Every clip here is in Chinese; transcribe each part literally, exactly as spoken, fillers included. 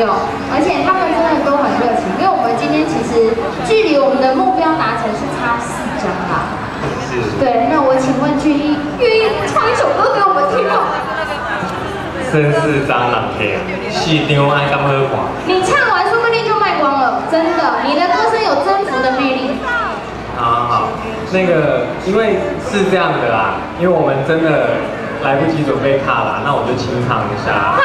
友，而且他们真的都很热情。因为我们今天其实距离我们的目标达成是差四张啦。对，那我请问俊逸，愿意唱一首歌给我们听吗？真是蟑螂片，戏丢爱刚喝光。你唱完说不定就卖光了，真的，你的歌声有征服的魅力。好好好，那个因为是这样的啦，因为我们真的来不及准备卡啦，那我就清唱一下。好。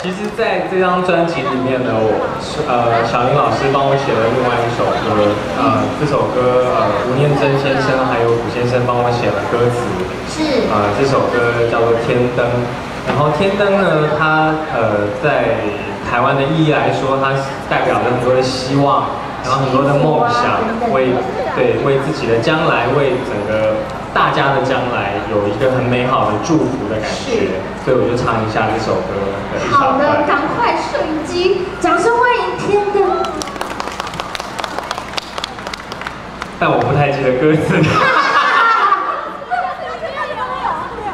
其实，在这张专辑里面呢，我呃小林老师帮我写了另外一首歌，呃这首歌呃吴念真先生还有古先生帮我写了歌词，是呃这首歌叫做《天灯》，然后《天灯》呢，它呃在台湾的意义来说，它代表着很多的希望，然后很多的梦想，为对为自己的将来，为整个大家的将来有一个很美好的祝福的感觉。所以我就唱一下这首歌。好的，赶快摄影机，掌声欢迎天灯。但我不太记得歌词。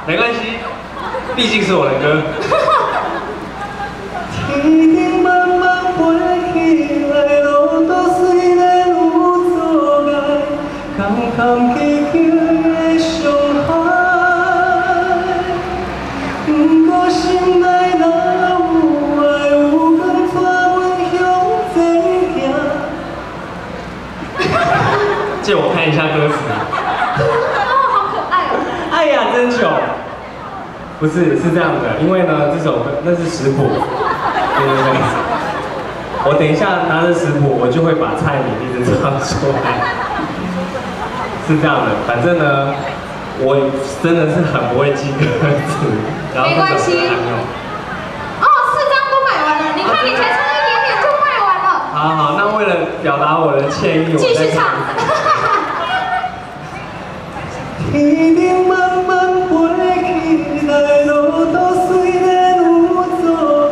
没关系，毕竟是我的歌。天灯慢慢飞起来，路途虽然有阻碍，坎坎坷坷的上海。 心内若有爱，有光带阮向前行。借我看一下歌词。哦，好可爱哦！哎呀，真糗。不是，是这样的，因为呢，这首那是食谱。对对对。我等一下拿着食谱，我就会把菜名一直唱出来。是这样的，反正呢。 我真的是很不会记歌词，然后没关系。哦，四张都买完了，你看你才唱一点点就卖完了。好好，那为了表达我的歉意，我继续唱。天灯慢慢飞起来，路途虽然有阻碍，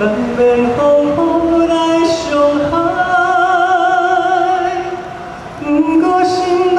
难免好好来相海。不过心内。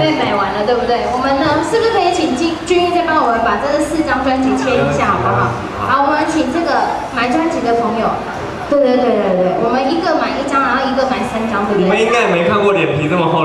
被买完了，对不对？我们呢，是不是可以请俊俊逸再帮我们把这四张专辑签一下，好不好？好，我们请这个买专辑的朋友，对对对对对，我们一个买一张，然后一个买三张，对不对？你们应该也没看过脸皮这么厚